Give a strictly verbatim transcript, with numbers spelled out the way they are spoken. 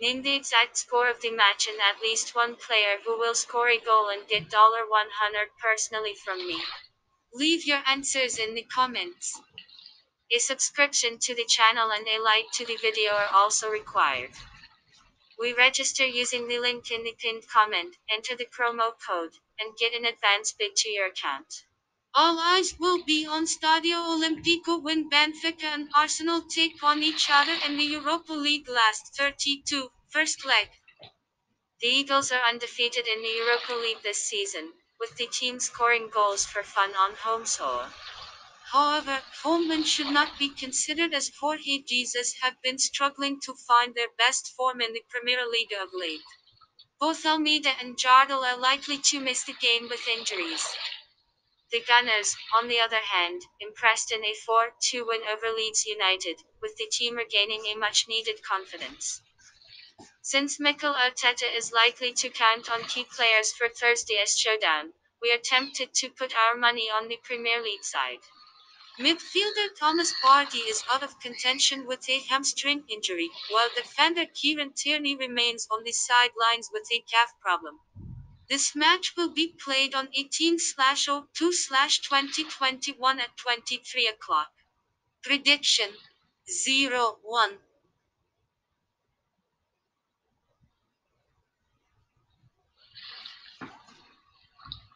Name the exact score of the match and at least one player who will score a goal and get one hundred dollars personally from me. Leave your answers in the comments. A subscription to the channel and a like to the video are also required. We register using the link in the pinned comment, enter the promo code, and get an advance bid to your account. All eyes will be on Stadio Olimpico when Benfica and Arsenal take on each other in the Europa League last thirty-two, first leg. The Eagles are undefeated in the Europa League this season, with the team scoring goals for fun on home soil. However, homemen should not be considered, as Jorge Jesus have been struggling to find their best form in the Premier League of late. Both Almeida and Jardel are likely to miss the game with injuries. The Gunners, on the other hand, impressed in a four two win over Leeds United, with the team regaining a much-needed confidence. Since Mikel Arteta is likely to count on key players for Thursday's showdown, we are tempted to put our money on the Premier League side. Midfielder Thomas Partey is out of contention with a hamstring injury, while defender Kieran Tierney remains on the sidelines with a calf problem. This match will be played on eighteen oh two twenty twenty-one at twenty-three o'clock. Prediction: zero one.